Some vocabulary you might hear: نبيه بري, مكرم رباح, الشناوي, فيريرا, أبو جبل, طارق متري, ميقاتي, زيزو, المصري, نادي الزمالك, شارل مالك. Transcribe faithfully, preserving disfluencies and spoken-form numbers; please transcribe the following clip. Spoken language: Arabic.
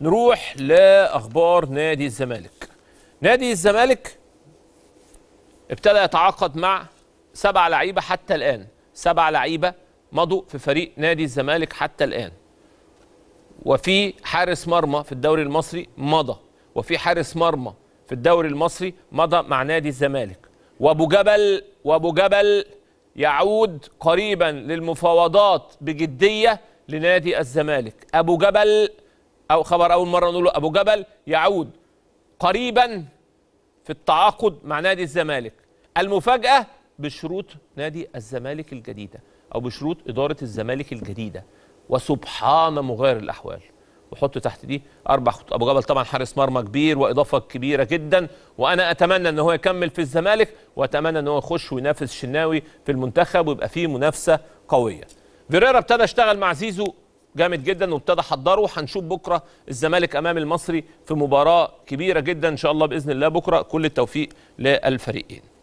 نروح لاخبار نادي الزمالك. نادي الزمالك ابتدى يتعاقد مع سبع لعيبه حتى الان، سبع لعيبه مضوا في فريق نادي الزمالك حتى الان. وفي حارس مرمى في الدوري المصري مضى، وفي حارس مرمى في الدوري المصري مضى مع نادي الزمالك. وابو جبل وابو جبل يعود قريبا للمفاوضات بجديه لنادي الزمالك. ابو جبل او خبر اول مره نقوله، ابو جبل يعود قريبا في التعاقد مع نادي الزمالك. المفاجاه بشروط نادي الزمالك الجديده او بشروط اداره الزمالك الجديده، وسبحان مغير الاحوال. وحط تحت دي اربع خطوط. ابو جبل طبعا حارس مرمى كبير واضافه كبيره جدا، وانا اتمنى ان هو يكمل في الزمالك، واتمنى ان هو يخش وينافس الشناوي في المنتخب ويبقى فيه منافسه قويه. فيريرا ابتدى اشتغل مع زيزو جامد جدا وابتدى حضره. هنشوف بكره الزمالك امام المصري في مباراه كبيره جدا ان شاء الله باذن الله بكره. كل التوفيق للفريقين.